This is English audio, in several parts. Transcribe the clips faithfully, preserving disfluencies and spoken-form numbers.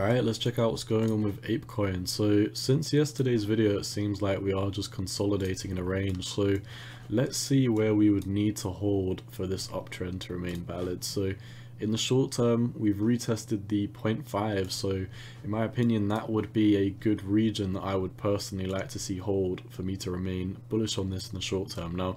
Alright, let's check out what's going on with ApeCoin. So since yesterday's video, it seems like we are just consolidating in a range. So let's see where we would need to hold for this uptrend to remain valid. So in the short term, we've retested the zero point five. So in my opinion, that would be a good region that I would personally like to see hold for me to remain bullish on this in the short term. Now,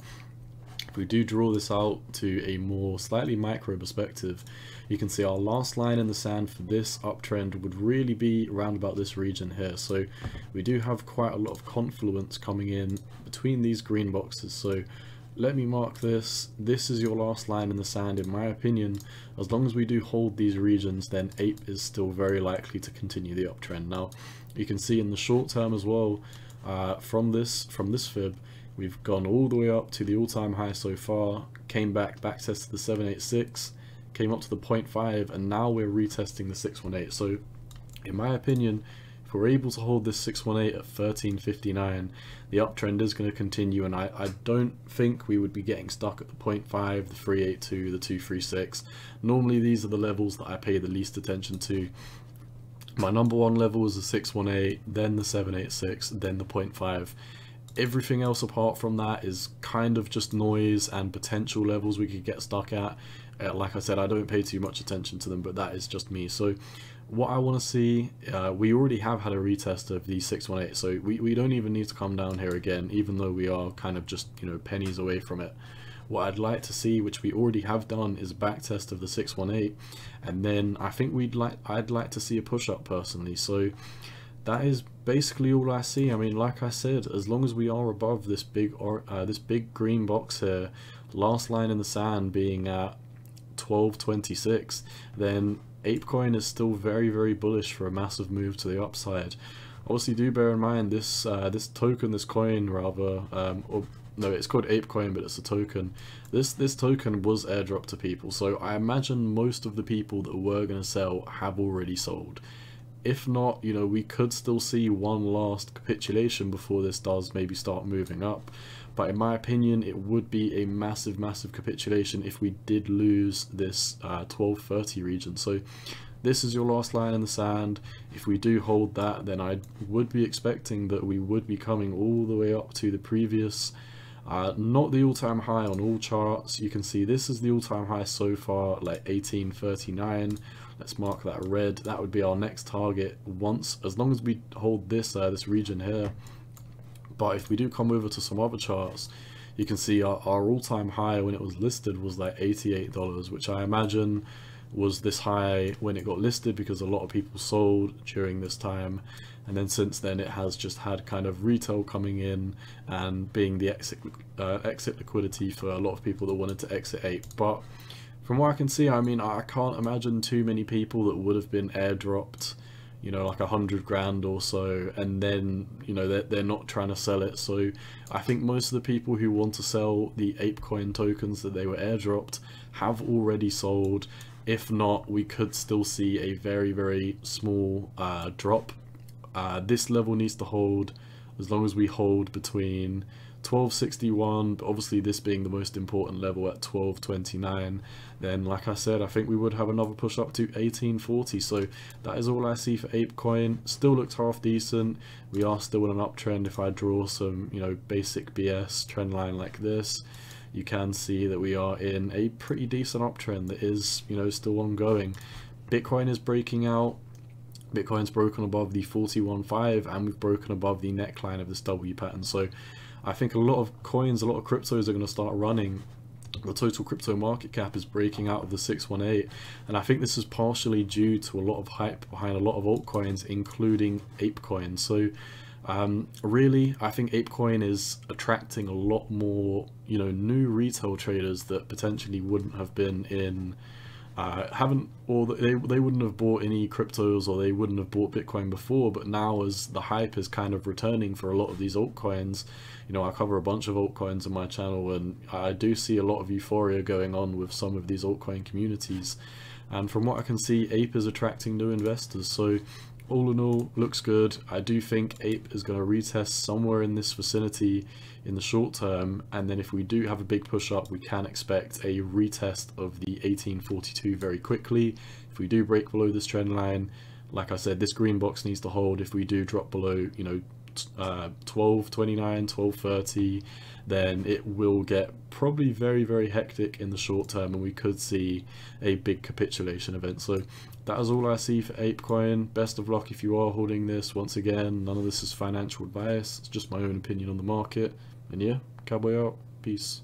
if we do draw this out to a more slightly micro perspective, you can see our last line in the sand for this uptrend would really be around about this region here. So we do have quite a lot of confluence coming in between these green boxes. So let me mark this. This is your last line in the sand. In my opinion, as long as we do hold these regions, then Ape is still very likely to continue the uptrend. Now, you can see in the short term as well, uh, from this from this fib, we've gone all the way up to the all-time high so far, came back, backtested the seven eighty-six, came up to the zero point five, and now we're retesting the six eighteen. So in my opinion, if we're able to hold this six eighteen at thirteen fifty-nine, the uptrend is going to continue, and I, I don't think we would be getting stuck at the zero point five, the three eighty-two, the two thirty-six. Normally these are the levels that I pay the least attention to. My number one level was the six eighteen, then the seven eighty-six, then the zero point five. Everything else apart from that is kind of just noise and potential levels we could get stuck at. Uh, like I said, I don't pay too much attention to them, but that is just me. So what I want to see, uh, we already have had a retest of the six eighteen, so we, we don't even need to come down here again, even though we are kind of just, you know, pennies away from it. What I'd like to see, which we already have done, is backtest of the six eighteen, and then I think we'd like I'd like to see a push up personally. So that is basically all I see. I mean, like I said, as long as we are above this big or uh, this big green box here, last line in the sand being at twelve twenty-six, then ApeCoin is still very, very bullish for a massive move to the upside. Obviously, do bear in mind this uh, this token, this coin rather, um, or no, it's called ApeCoin, but it's a token. This this token was airdropped to people, so I imagine most of the people that were going to sell have already sold. If not, you know, we could still see one last capitulation before this does maybe start moving up. But in my opinion, it would be a massive, massive capitulation if we did lose this uh, twelve thirty region. So this is your last line in the sand. If we do hold that, then I would be expecting that we would be coming all the way up to the previous, uh, not the all-time high on all charts. You can see this is the all-time high so far, like eighteen thirty-nine. Let's mark that red. That would be our next target once, as long as we hold this uh, this region here. But if we do come over to some other charts, you can see our, our all-time high when it was listed was like eighty-eight dollars, which I imagine was this high when it got listed because a lot of people sold during this time. And then since then it has just had kind of retail coming in and being the exit, uh, exit liquidity for a lot of people that wanted to exit Ape. But from what I can see, I mean, I can't imagine too many people that would have been airdropped, you know, like a hundred grand or so, and then, you know, they're, they're not trying to sell it. So I think most of the people who want to sell the ApeCoin tokens that they were airdropped have already sold. If not, we could still see a very, very small uh, drop. Uh, this level needs to hold as long as we hold between twelve sixty-one, but obviously this being the most important level at twelve twenty-nine, then like I said, I think we would have another push up to eighteen forty. So that is all I see for ApeCoin. Still looks half decent. We are still in an uptrend. If I draw some, you know, basic B S trend line like this, you can see that we are in a pretty decent uptrend that is, you know, still ongoing. Bitcoin is breaking out. Bitcoin's broken above the forty-one five, and we've broken above the neckline of this W pattern. So I think a lot of coins, a lot of cryptos are going to start running. The total crypto market cap is breaking out of the six eighteen, and I think this is partially due to a lot of hype behind a lot of altcoins, including ApeCoin. So um, really, I think ApeCoin is attracting a lot more, you know, new retail traders that potentially wouldn't have been in, uh, haven't, or they, they wouldn't have bought any cryptos, or they wouldn't have bought Bitcoin before. But now, as the hype is kind of returning for a lot of these altcoins, you know, I cover a bunch of altcoins on my channel, and I do see a lot of euphoria going on with some of these altcoin communities. And from what I can see, Ape is attracting new investors. So all in all, looks good. I do think Ape is going to retest somewhere in this vicinity in the short term, and then if we do have a big push up, we can expect a retest of the eighteen forty-two very quickly. If we do break below this trend line, like I said, this green box needs to hold. If we do drop below, you know, uh, twelve twenty-nine, twelve thirty, then it will get probably very, very hectic in the short term, and we could see a big capitulation event. So that is all I see for ApeCoin. Best of luck if you are holding this. Once again, none of this is financial advice. It's just my own opinion on the market. And yeah, cowboy out. Peace.